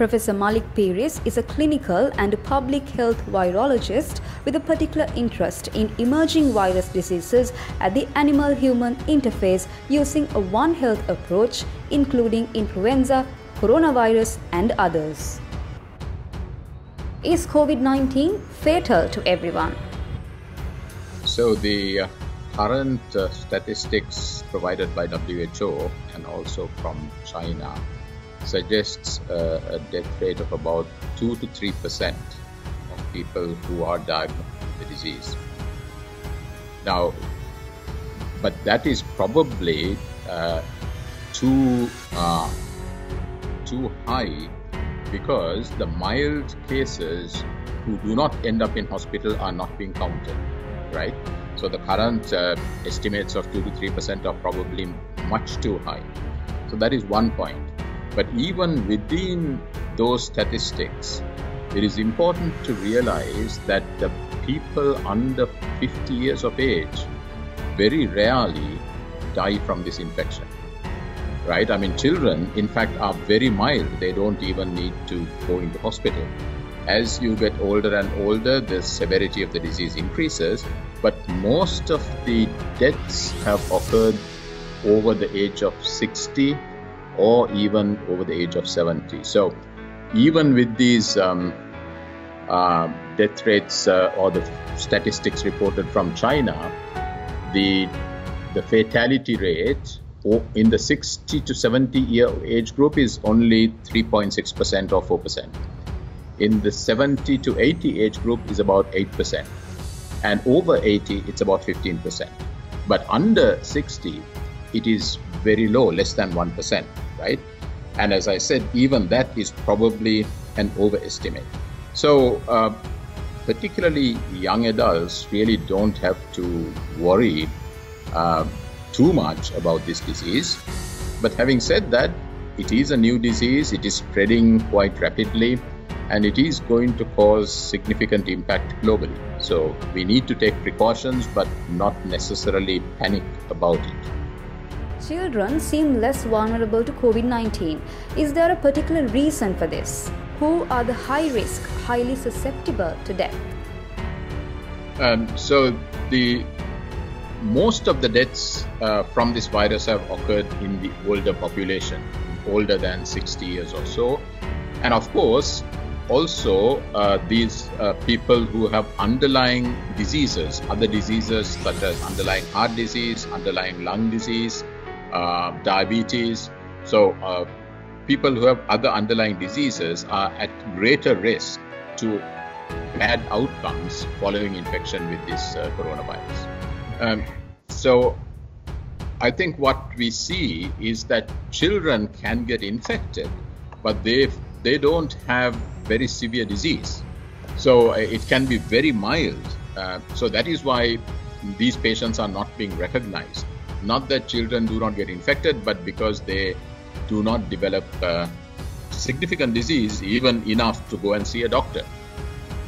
Professor Malik Peiris is a clinical and public health virologist with a particular interest in emerging virus diseases at the animal-human interface using a One Health approach, including influenza, coronavirus, and others. Is COVID-19 fatal to everyone? So the current statistics provided by WHO and also from China suggests a death rate of about 2 to 3% of people who are diagnosed with the disease. Now, but that is probably too high, because the mild cases who do not end up in hospital are not being counted, right? So the current estimates of 2 to 3% are probably much too high. So that is one point. But even within those statistics, it is important to realize that the people under 50 years of age very rarely die from this infection, right? I mean, children, in fact, are very mild. They don't even need to go into hospital. As you get older and older, the severity of the disease increases, but most of the deaths have occurred over the age of 60 or even over the age of 70. So even with these death rates or the statistics reported from China, the fatality rate in the 60 to 70 year age group is only 3.6% or 4%. In the 70 to 80 age group is about 8%. And over 80, it's about 15%. But under 60, it is very low, less than 1%, right? And as I said, even that is probably an overestimate. So particularly young adults really don't have to worry too much about this disease. But having said that, it is a new disease, it is spreading quite rapidly, and it is going to cause significant impact globally. So we need to take precautions, but not necessarily panic about it. Children seem less vulnerable to COVID-19. Is there a particular reason for this? Who are the high-risk, highly susceptible to death? So most of the deaths from this virus have occurred in the older population, older than 60 years or so. And of course, also these people who have underlying diseases, other diseases such as underlying heart disease, underlying lung disease, diabetes. So people who have other underlying diseases are at greater risk to bad outcomes following infection with this coronavirus. So I think what we see is that children can get infected, but they don't have very severe disease. So it can be very mild. So that is why these patients are not being recognized. Not that children do not get infected, but because they do not develop significant disease even enough to go and see a doctor.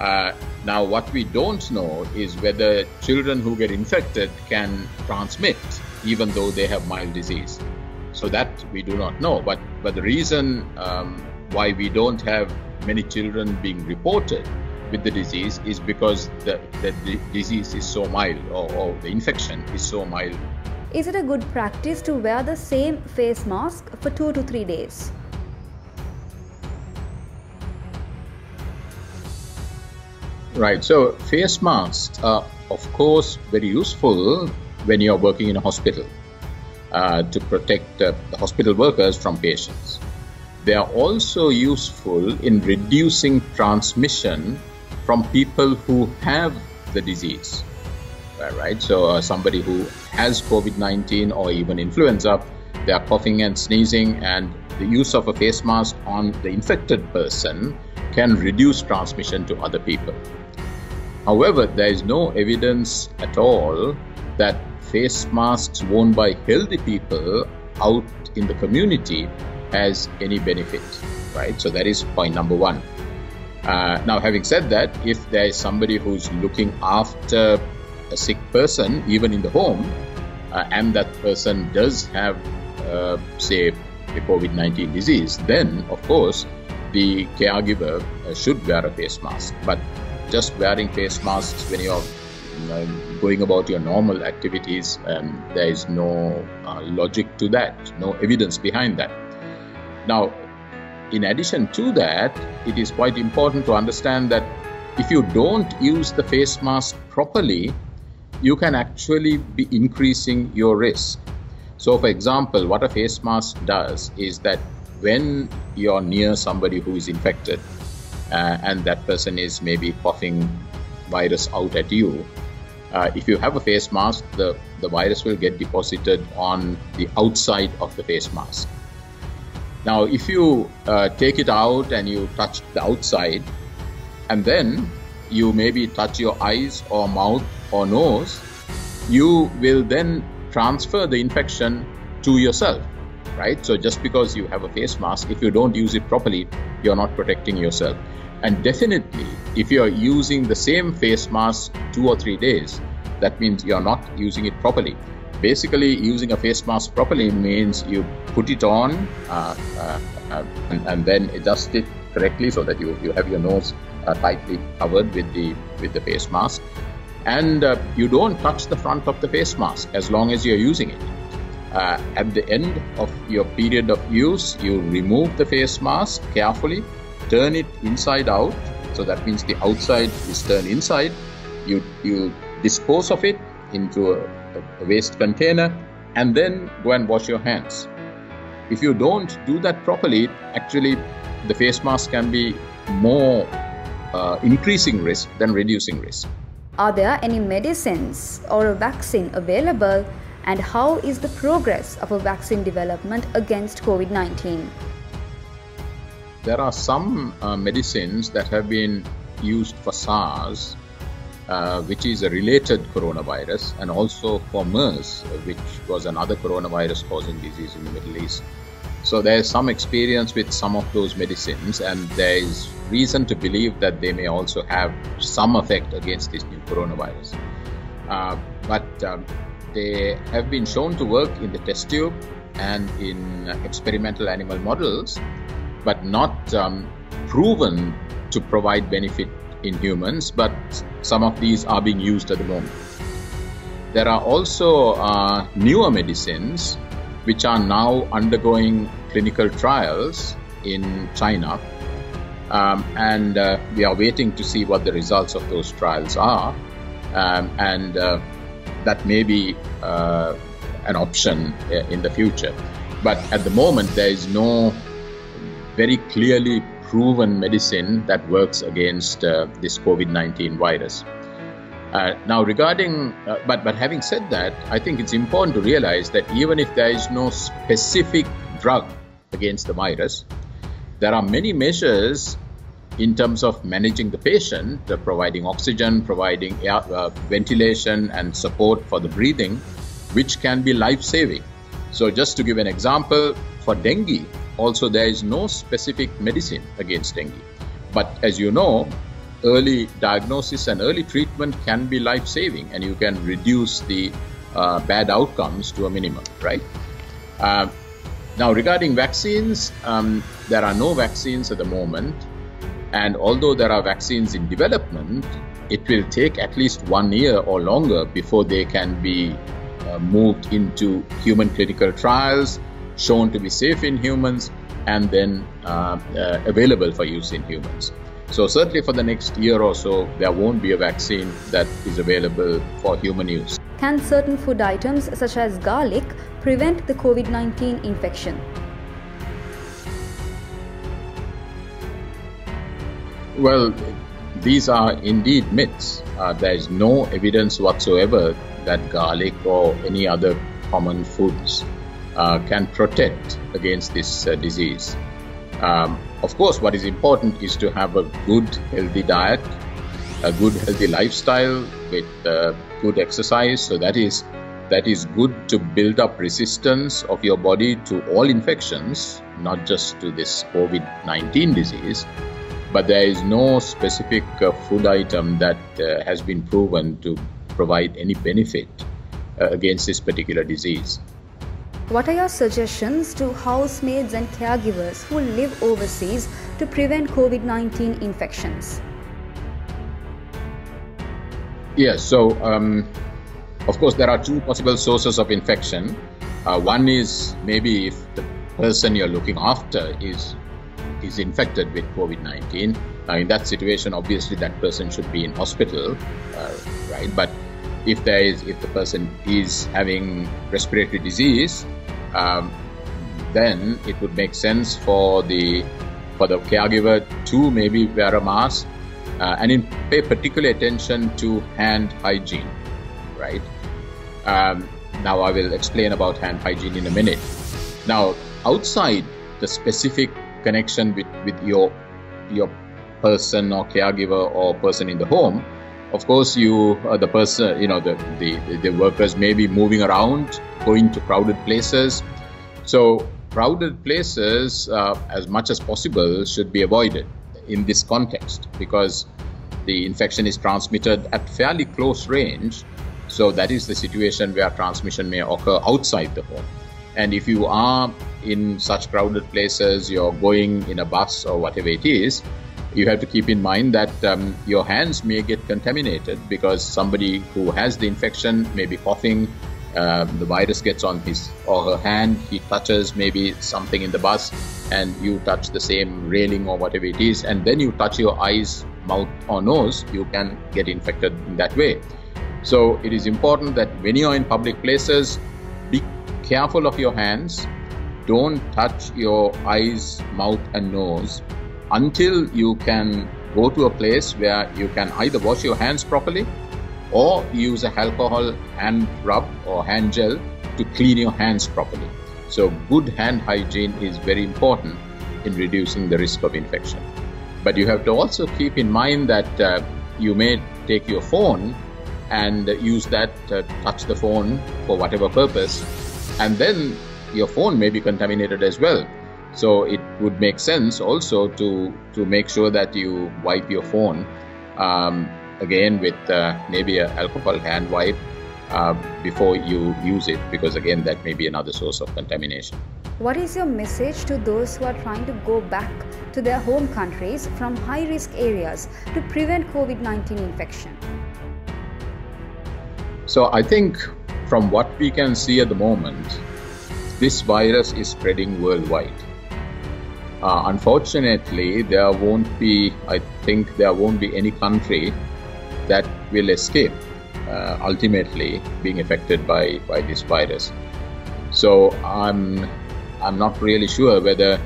Now, what we don't know is whether children who get infected can transmit even though they have mild disease. So that we do not know. But the reason why we don't have many children being reported with the disease is because the disease is so mild, or the infection is so mild. Is it a good practice to wear the same face mask for 2 to 3 days? Right, so face masks are of course very useful when you are working in a hospital to protect the hospital workers from patients. They are also useful in reducing transmission from people who have the disease. Right, so somebody who has COVID-19 or even influenza, they are coughing and sneezing, and the use of a face mask on the infected person can reduce transmission to other people. However, there is no evidence at all that face masks worn by healthy people out in the community has any benefit, right? So that is point number one. Now, having said that, if there is somebody who's looking after a sick person, even in the home, and that person does have, say, the COVID-19 disease, then, of course, the caregiver should wear a face mask, but just wearing face masks when you're going about your normal activities, there is no logic to that, no evidence behind that. Now, in addition to that, it is quite important to understand that if you don't use the face mask properly, you can actually be increasing your risk. So, for example, what a face mask does is that when you're near somebody who is infected and that person is maybe coughing virus out at you, if you have a face mask, the virus will get deposited on the outside of the face mask. Now, if you take it out and you touch the outside, and then you maybe touch your eyes or mouth or nose, you will then transfer the infection to yourself, right? So just because you have a face mask, if you don't use it properly, you're not protecting yourself. And definitely, if you're using the same face mask 2 or 3 days, that means you're not using it properly. Basically, using a face mask properly means you put it on and then adjust it correctly so that you have your nose tightly covered with the face mask, and you don't touch the front of the face mask as long as you're using it. At the end of your period of use, you remove the face mask carefully, turn it inside out, so that means the outside is turned inside. You dispose of it into a waste container, and then go and wash your hands. If you don't do that properly, actually the face mask can be more increasing risk than reducing risk. Are there any medicines or a vaccine available, and how is the progress of a vaccine development against COVID-19? There are some medicines that have been used for SARS, which is a related coronavirus, and also for MERS, which was another coronavirus causing disease in the Middle East. So there is some experience with some of those medicines, and there is reason to believe that they may also have some effect against this new coronavirus. But they have been shown to work in the test tube and in experimental animal models, but not proven to provide benefit in humans, but some of these are being used at the moment. There are also newer medicines which are now undergoing clinical trials in China. And we are waiting to see what the results of those trials are. And that may be an option in the future. But at the moment, there is no very clearly proven medicine that works against this COVID-19 virus. Now, regarding, but having said that, I think it's important to realize that even if there is no specific drug against the virus, there are many measures in terms of managing the patient, providing oxygen, providing air, ventilation and support for the breathing, which can be life-saving. So just to give an example, for dengue, also there is no specific medicine against dengue. But as you know, early diagnosis and early treatment can be life-saving, and you can reduce the bad outcomes to a minimum, right? Now, regarding vaccines, there are no vaccines at the moment, and although there are vaccines in development, it will take at least 1 year or longer before they can be moved into human clinical trials, shown to be safe in humans, and then available for use in humans. So certainly for the next year or so, there won't be a vaccine that is available for human use. Can certain food items such as garlic prevent the COVID-19 infection? Well, these are indeed myths. There is no evidence whatsoever that garlic or any other common foods can protect against this disease. Of course, what is important is to have a good, healthy diet, a good, healthy lifestyle with good exercise. So that is good to build up resistance of your body to all infections, not just to this COVID-19 disease. But there is no specific food item that has been proven to provide any benefit against this particular disease. What are your suggestions to housemaids and caregivers who live overseas to prevent COVID-19 infections? Yes, so of course there are two possible sources of infection. One is maybe if the person you're looking after is infected with COVID-19. Now in that situation, obviously that person should be in hospital, right? But if the person is having respiratory disease, then it would make sense for the caregiver to maybe wear a mask and pay particular attention to hand hygiene, right? Now I will explain about hand hygiene in a minute. Now outside the specific connection with your person or caregiver or person in the home, of course, the workers may be moving around, going to crowded places. So crowded places, as much as possible, should be avoided in this context because the infection is transmitted at fairly close range. So that is the situation where transmission may occur outside the home. And if you are in such crowded places, you're going in a bus or whatever it is, you have to keep in mind that your hands may get contaminated because somebody who has the infection may be coughing, the virus gets on his or her hand, he touches maybe something in the bus and you touch the same railing or whatever it is, and then you touch your eyes, mouth or nose, you can get infected in that way. So it is important that when you are in public places, be careful of your hands, don't touch your eyes, mouth and nose, until you can go to a place where you can either wash your hands properly or use an alcohol hand rub or hand gel to clean your hands properly. So good hand hygiene is very important in reducing the risk of infection. But you have to also keep in mind that you may take your phone and use that to touch the phone for whatever purpose, and then your phone may be contaminated as well. So it would make sense also to make sure that you wipe your phone again with maybe an alcohol hand wipe before you use it, because again that may be another source of contamination. What is your message to those who are trying to go back to their home countries from high-risk areas to prevent COVID-19 infection? So I think from what we can see at the moment, this virus is spreading worldwide. Unfortunately, I think there won't be any country that will escape ultimately being affected by this virus. So I'm not really sure whether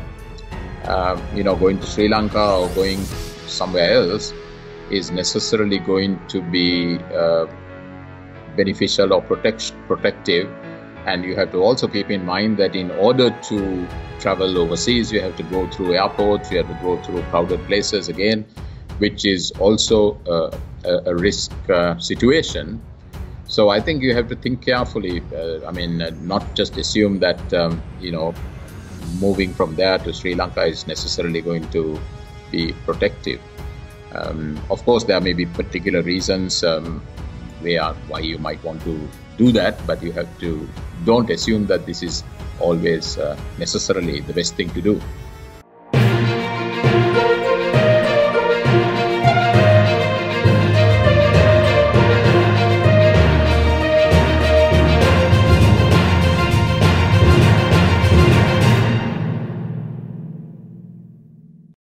going to Sri Lanka or going somewhere else is necessarily going to be beneficial or protective. And you have to also keep in mind that in order to travel overseas, you have to go through airports, you have to go through crowded places again, which is also a risk situation. So I think you have to think carefully. Not just assume that, moving from there to Sri Lanka is necessarily going to be protective. Of course, there may be particular reasons why you might want to do that, but you don't assume that this is always necessarily the best thing to do.